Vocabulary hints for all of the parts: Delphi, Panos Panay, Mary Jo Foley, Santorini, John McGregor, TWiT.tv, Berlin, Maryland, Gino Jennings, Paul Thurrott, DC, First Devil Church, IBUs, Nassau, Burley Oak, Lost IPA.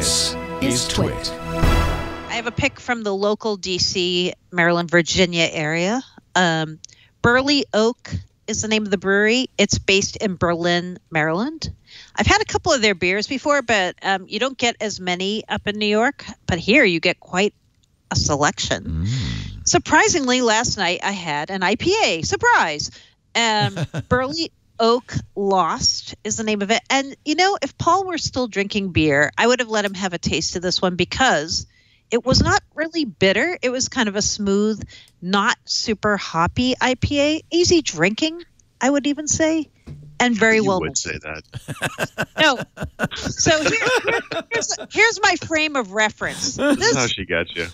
This is Twit. I have a pick from the local D.C., Maryland, Virginia area. Burley Oak is the name of the brewery. It's based in Berlin, Maryland. I've had a couple of their beers before, but you don't get as many up in New York. But here you get quite a selection. Surprisingly, last night I had an IPA. Surprise! Burley Oak Lost is the name of it. And, you know, if Paul were still drinking beer, I would have let him have a taste of this one because it was not really bitter. It was kind of a smooth, not super hoppy IPA. Easy drinking, I would even say. And very well. You would say that. No. So here's my frame of reference. That's how she got you.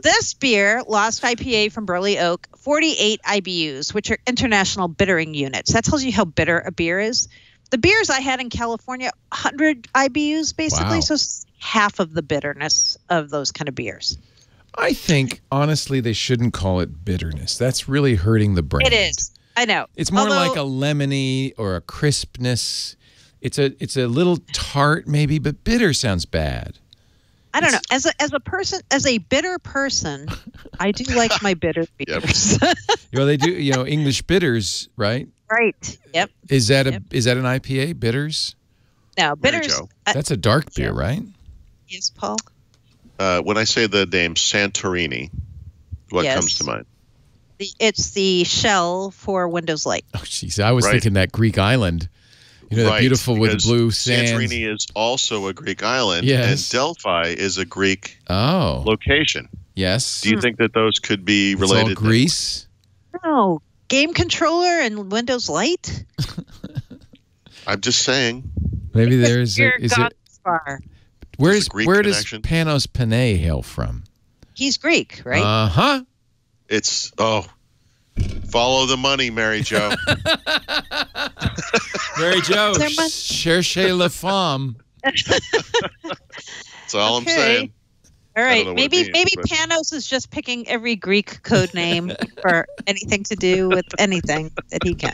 This beer, Lost IPA from Burley Oak, 48 IBUs, which are international bittering units. That tells you how bitter a beer is. The beers I had in California, 100 IBUs basically, wow. So it's half of the bitterness of those kind of beers. I think, honestly, they shouldn't call it bitterness. That's really hurting the brand. It is. I know. It's more like a lemony or a crispness. It's a little tart maybe, but bitter sounds bad. I don't know. As a bitter person, I do like my bitter beers. Yep. Well, they do, you know, English bitters, right? Right. Yep. Is that an IPA, bitters? No, bitters. That's a dark beer, right? Yes, Paul. When I say the name Santorini, what comes to mind? It's the shell for Windows Light. Oh, jeez. I was thinking that Greek island. You know, that beautiful with blue sand. Santorini is also a Greek island. Yes. And Delphi is a Greek location. Yes. Do you think that those could be related? It's all Greece? No. Game controller and Windows Light? I'm just saying. Maybe there's where does Panos Panay hail from? He's Greek, right? Uh-huh. It's, follow the money, Mary Jo. Mary Jo, cherchez la femme. That's all I'm saying. All right, maybe Panos is just picking every Greek code name for anything to do with anything that he can.